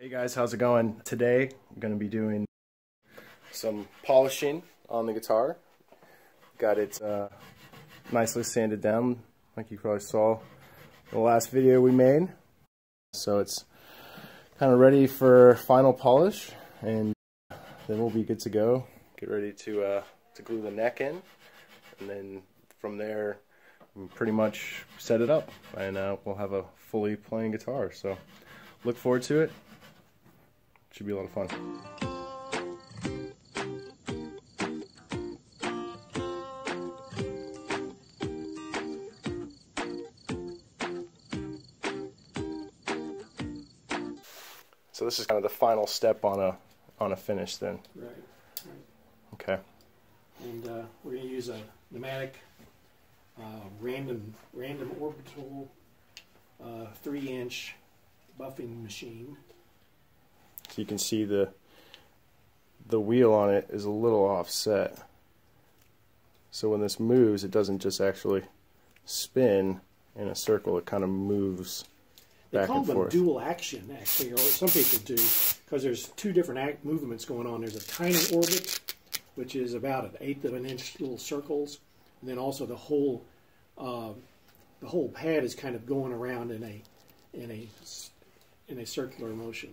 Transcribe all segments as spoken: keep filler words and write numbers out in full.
Hey guys, how's it going? Today I'm going to be doing some polishing on the guitar. Got it uh, nicely sanded down like you probably saw in the last video we made. So it's kind of ready for final polish and then we'll be good to go. Get ready to, uh, to glue the neck in, and then from there we'll pretty much set it up and uh, we'll have a fully playing guitar. So look forward to it. Should be a lot of fun. So this is kind of the final step on a on a finish then. Right. right. Okay. And uh, we're going to use a pneumatic uh, random random orbital uh, three inch buffing machine. You can see the the wheel on it is a little offset, so when this moves it doesn't just actually spin in a circle, it kind of moves back and forth. They call them dual action, actually, or what some people do, because there's two different act movements going on. There's a tiny orbit, which is about an eighth of an inch little circles, and then also the whole uh, the whole pad is kind of going around in a in a in a circular motion.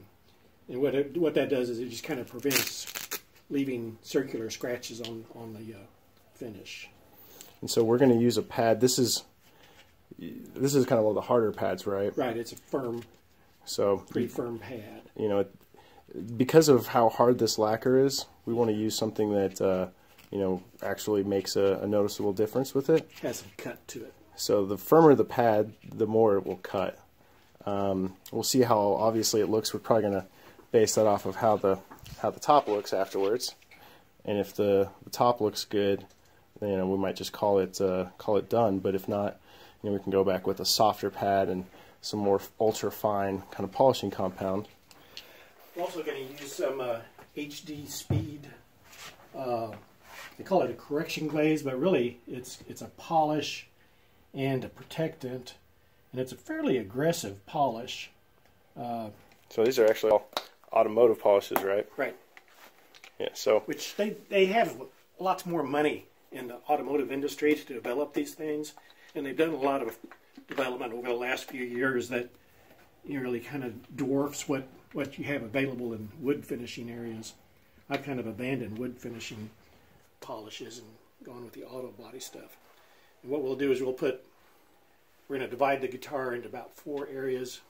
And what it, what that does is it just kind of prevents leaving circular scratches on on the uh, finish. And so we're going to use a pad. This is this is kind of one of the harder pads, right? Right. It's a firm, so pretty firm pad. You know, it, because of how hard this lacquer is, we want to use something that uh, you know actually makes a, a noticeable difference with it. It has some cut to it. So the firmer the pad, the more it will cut. Um, we'll see how obviously it looks. We're probably going to base that off of how the how the top looks afterwards, and if the, the top looks good, then, you know, we might just call it uh, call it done. But if not, you know, we can go back with a softer pad and some more ultra fine kind of polishing compound. We're also going to use some uh, H D Speed. Uh, they call it a correction glaze, but really it's it's a polish and a protectant, and it's a fairly aggressive polish. Uh, so these are actually all automotive polishes, right? Right. Yeah, so... Which they, they have lots more money in the automotive industry to develop these things, and they've done a lot of development over the last few years that really kind of dwarfs what, what you have available in wood finishing areas. I've kind of abandoned wood finishing polishes and gone with the auto body stuff. And what we'll do is we'll put... We're going to divide the guitar into about four areas.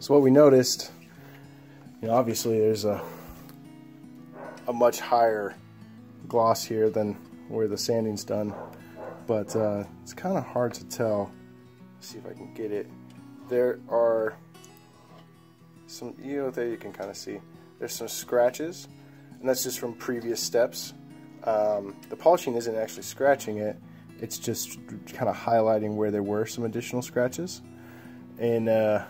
So what we noticed, you know, obviously there's a a much higher gloss here than where the sanding's done, but uh, it's kind of hard to tell. Let's see if I can get it. There are some, you know, there you can kind of see. There's some scratches, and that's just from previous steps. Um, the polishing isn't actually scratching it; it's just kind of highlighting where there were some additional scratches, and. Uh,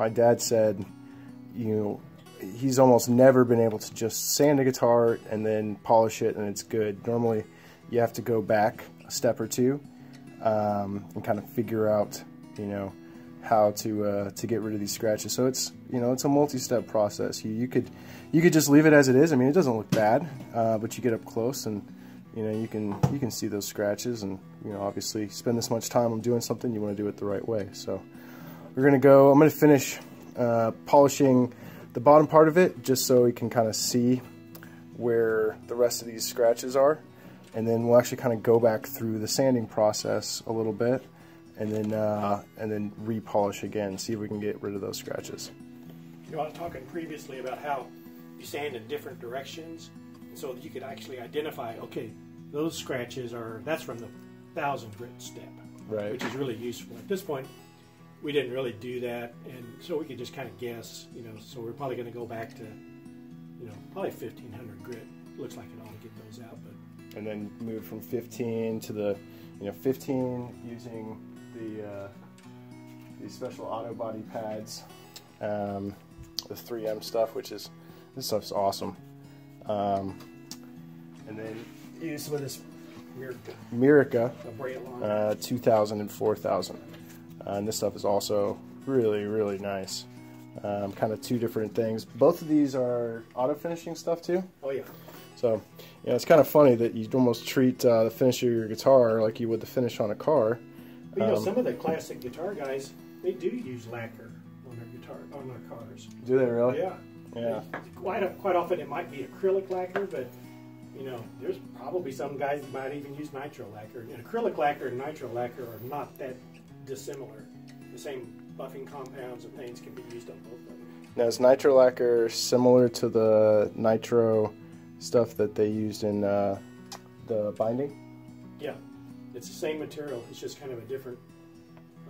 My dad said, you know, he's almost never been able to just sand a guitar and then polish it and it's good. Normally, you have to go back a step or two um, and kind of figure out, you know, how to uh, to get rid of these scratches. So it's, you know, it's a multi-step process. You, you could you could just leave it as it is. I mean, it doesn't look bad, uh, but you get up close and, you know, you can you can see those scratches. And, you know, obviously, you spend this much time on doing something, you want to do it the right way. So. We're gonna go, I'm gonna finish uh, polishing the bottom part of it just so we can kind of see where the rest of these scratches are, and then we'll actually kind of go back through the sanding process a little bit, and then uh, and then repolish again, see if we can get rid of those scratches. You know, I was talking previously about how you sand in different directions, so that you could actually identify, okay, those scratches are, that's from the thousand grit step, right, which is really useful. At this point, we didn't really do that, and so we could just kind of guess, you know, so we're probably going to go back to, you know, probably fifteen hundred grit. Looks like it ought to get those out, but. And then move from fifteen to the, you know, fifteen using the, uh, the special auto body pads, um, the three M stuff, which is, this stuff's awesome. Um, and then use some of this Mirica, uh, two thousand and four thousand. Uh, and this stuff is also really, really nice. Um, kind of two different things. Both of these are auto finishing stuff too. Oh yeah. So, you know, it's kind of funny that you almost treat uh, the finish of your guitar like you would the finish on a car. But, you um, know, some of the classic guitar guys, they do use lacquer on their guitar, on their cars. Do they really? Yeah. Yeah. Quite quite often it might be acrylic lacquer, but you know, there's probably some guys that might even use nitro lacquer. And acrylic lacquer and nitro lacquer are not that dissimilar. The same buffing compounds and things can be used on both of them. Now, is nitro lacquer similar to the nitro stuff that they used in uh, the binding? Yeah, it's the same material. It's just kind of a different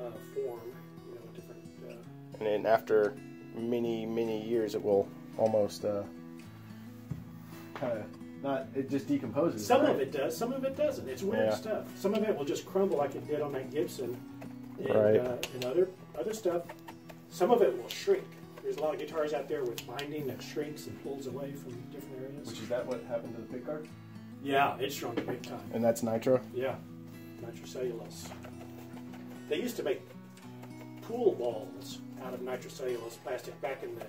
uh, form, you know, a different. Uh, and then after many many years, it will almost uh, kind of not. It just decomposes. Some right? of it does. Some of it doesn't. It's weird yeah. stuff. Some of it will just crumble like it did on that Gibson. And, right. uh, and other other stuff, some of it will shrink. There's a lot of guitars out there with binding that shrinks and pulls away from different areas. Which is that what happened to the pickguard? Yeah, it shrunk big time. And that's nitro? Yeah, nitrocellulose. They used to make pool balls out of nitrocellulose plastic back in the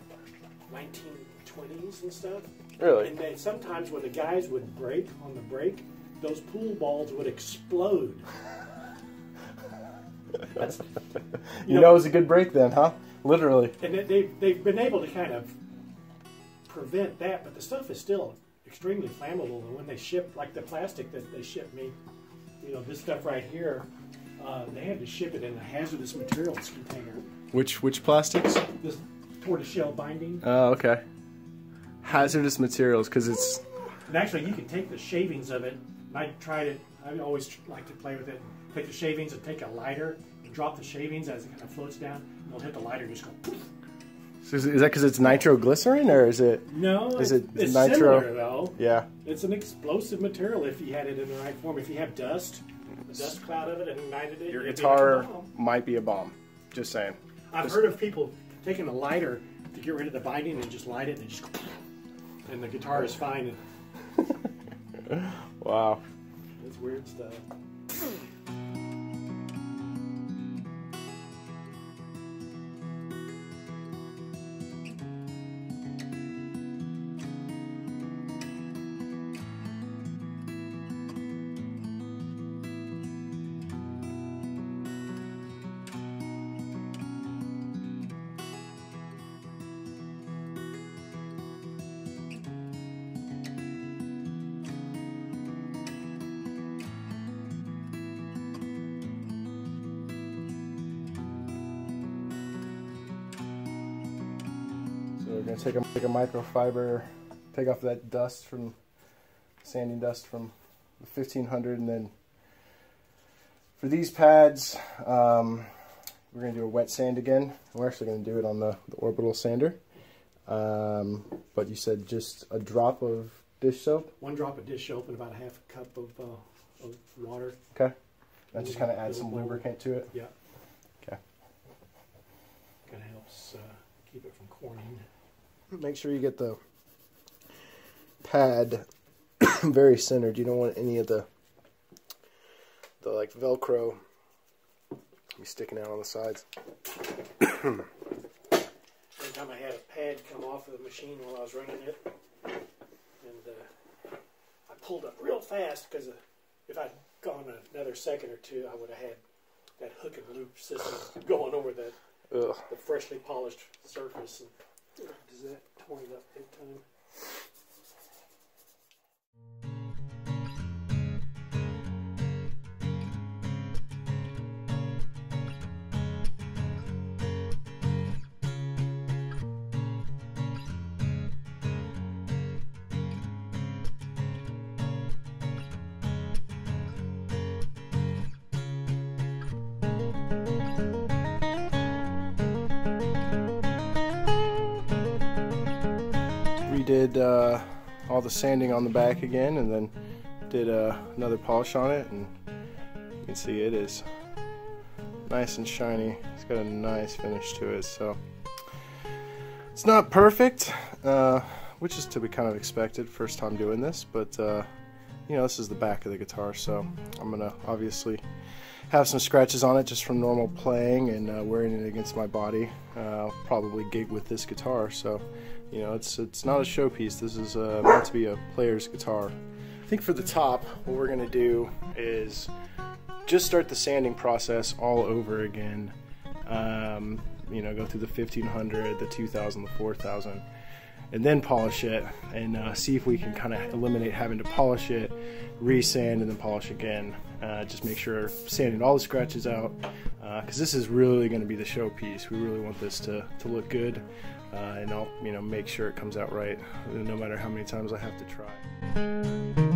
nineteen twenties and stuff. Really? And then sometimes when the guys would break on the break, those pool balls would explode. That's, you, you know, know, it was a good break then, huh? Literally. And they, they've been able to kind of prevent that, but the stuff is still extremely flammable. And when they ship, like the plastic that they shipped me, you know, this stuff right here, uh, they had to ship it in a hazardous materials container. Which which plastics? This tortoiseshell binding. Oh, uh, okay. Hazardous materials, because it's... And actually, you can take the shavings of it, and I tried it, I always like to play with it. Take the shavings and take a lighter and drop the shavings as it kind of floats down, and it'll hit the lighter and just go poof. So is, is that because it's nitroglycerin, or is it? No, is it's, it it's nitro? Similar though. Yeah. It's an explosive material if you had it in the right form. If you have dust, the dust cloud of it and ignited it, your guitar might be a bomb. Just saying. I've just heard of people taking a lighter to get rid of the binding and just light it and just go poof, and the guitar is fine. And wow. It's weird stuff. We're gonna take a, take a microfiber, take off that dust from, sanding dust from the fifteen hundred, and then for these pads, um, we're gonna do a wet sand again. We're actually gonna do it on the, the orbital sander, um, but you said just a drop of dish soap? One drop of dish soap and about a half a cup of, uh, of water. Okay, that just kind of adds some lubricant to it? Yeah. Okay. Kind of helps uh, keep it from corning. Make sure you get the pad very centered. You don't want any of the the like Velcro be sticking out on the sides. One time I had a pad come off of the machine while I was running it, and uh, I pulled up real fast because if I'd gone another second or two, I would have had that hook and loop system going over that the freshly polished surface. And, does that torn it up big time? did uh, all the sanding on the back again, and then did uh, another polish on it, and you can see it is nice and shiny. It's got a nice finish to it, so it's not perfect, uh, which is to be kind of expected, first time doing this, but uh, you know, this is the back of the guitar, so I'm gonna obviously have some scratches on it just from normal playing and uh, wearing it against my body. Uh, probably gig with this guitar, so you know, it's it's not a showpiece. This is uh, meant to be a player's guitar. I think for the top, what we're gonna do is just start the sanding process all over again. Um, you know, go through the fifteen hundred, the two thousand, the four thousand, and then polish it, and uh, see if we can kind of eliminate having to polish it, re-sand, and then polish again. Uh, just make sure sanding all the scratches out, because uh, this is really going to be the showpiece. We really want this to, to look good, uh, and I'll you know make sure it comes out right, no matter how many times I have to try.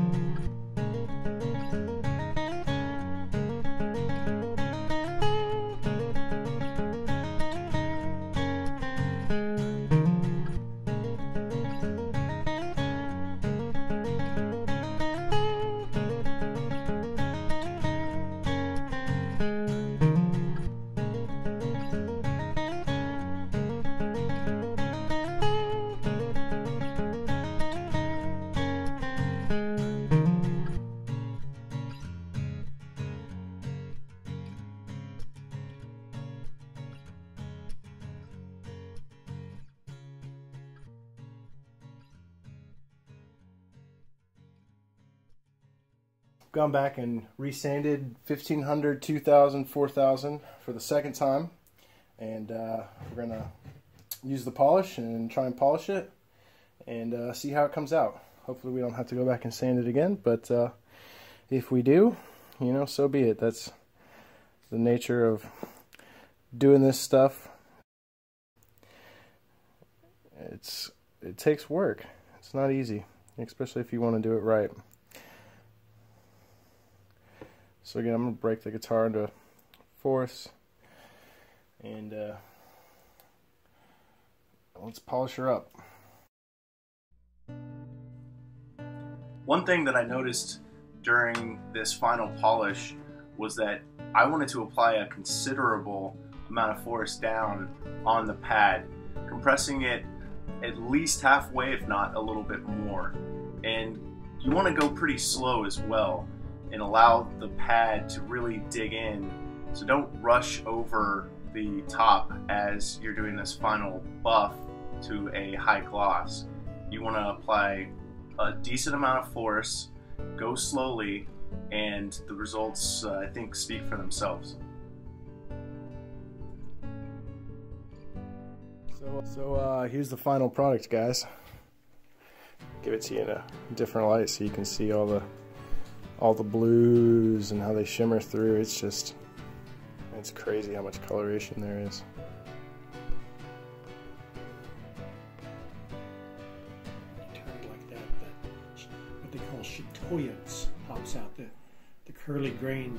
Gone back and resanded fifteen hundred, two thousand, four thousand for the second time, and uh, we're gonna use the polish and try and polish it and uh, see how it comes out. Hopefully we don't have to go back and sand it again, but uh, if we do, you know, so be it. That's the nature of doing this stuff. It's it takes work. It's not easy, especially if you want to do it right. So again, I'm going to break the guitar into fourths, and uh, let's polish her up. One thing that I noticed during this final polish was that I wanted to apply a considerable amount of force down on the pad, compressing it at least halfway, if not a little bit more. And you want to go pretty slow as well, and allow the pad to really dig in. So don't rush over the top as you're doing this final buff to a high gloss. You want to apply a decent amount of force, go slowly, and the results, uh, I think, speak for themselves. So, so uh, here's the final product, guys. Give it to you in a different light so you can see all the all the blues and how they shimmer through. It's just, it's crazy how much coloration there is. You turn it like that, that, what they call chitoyans pops out. The, the curly grain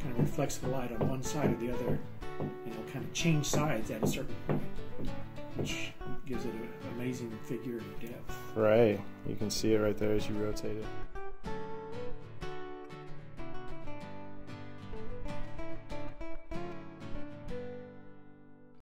kind of reflects the light on one side or the other, and it'll kind of change sides at a certain point, which gives it an amazing figure of depth. Right, you can see it right there as you rotate it.